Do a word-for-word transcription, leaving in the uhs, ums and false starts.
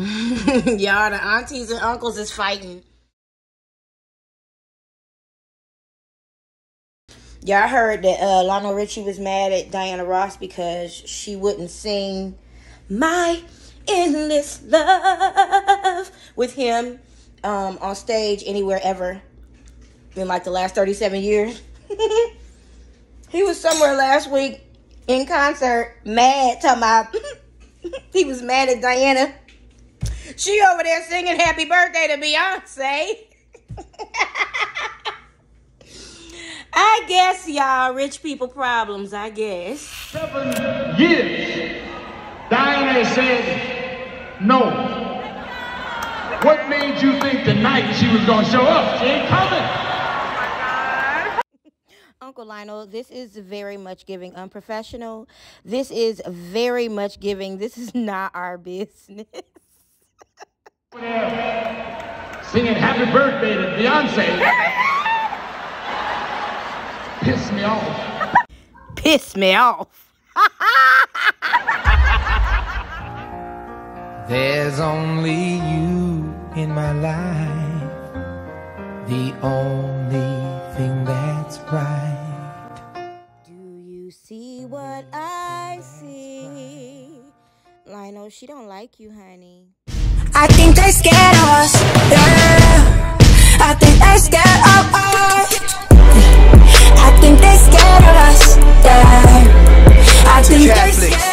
Y'all, the aunties and uncles is fighting. Y'all heard that uh, Lionel Richie was mad at Diana Ross because she wouldn't sing My Endless Love with him um, on stage anywhere ever in like the last thirty-seven years. He was somewhere last week in concert, mad, talking about he was mad at Diana. She over there singing happy birthday to Beyonce. I guess, y'all, rich people problems, I guess. Seven years, Diana said no. What made you think tonight she was going to show up? She ain't coming. Uncle Lionel, this is very much giving unprofessional. This is very much giving. This is not our business. Singing happy birthday to Beyonce. Piss me off. Piss me off. There's only you in my life. The only thing that's right. What I see, Lionel, she don't like you, honey. I think they scared us, yeah. I think they scared of us. I think they scared of us, yeah. I think they scared.